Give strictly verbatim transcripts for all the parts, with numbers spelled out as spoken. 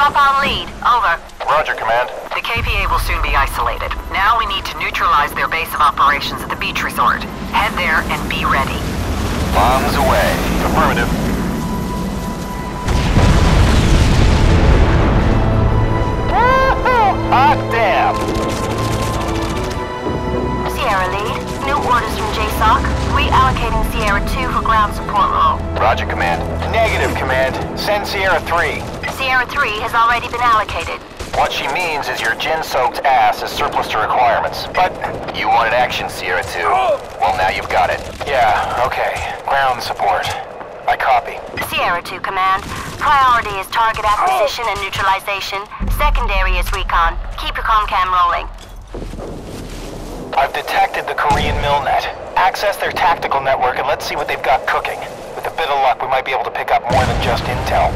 Drop on lead. Over. Roger, Command. The K P A will soon be isolated. Now we need to neutralize their base of operations at the beach resort. Head there and be ready. Bombs away. Affirmative. Hot damn! Sierra lead, new orders from J SOC. Reallocating Sierra two for ground support role. Roger, Command. Negative, Command. Send Sierra three. Sierra three has already been allocated. What she means is your gin-soaked ass is surplus to requirements. But you wanted action, Sierra two. Well, now you've got it. Yeah, okay. Ground support. I copy. Sierra two, Command. Priority is target acquisition and neutralization. Secondary is recon. Keep your ComCam rolling. I've detected the Korean MILNET. Access their tactical network and let's see what they've got cooking. With a bit of luck, we might be able to pick up more than just intel.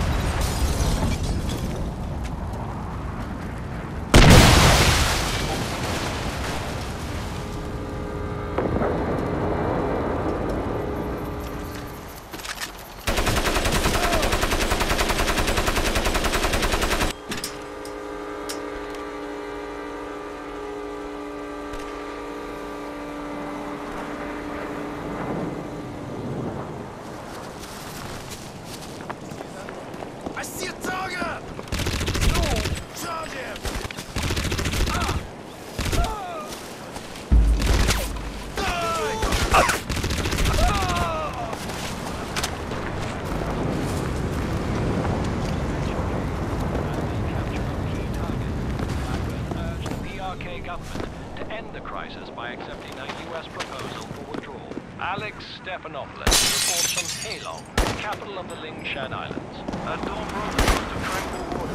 To end the crisis by accepting a U S proposal for withdrawal. Alex Stephanopoulos reports from Heilong, capital of the Lingshan Islands. A door broken to crack the water.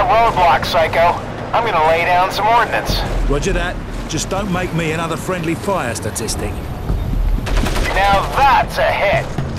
Roadblock, Psycho. I'm gonna lay down some ordnance. Roger that. Just don't make me another friendly fire statistic. Now that's a hit.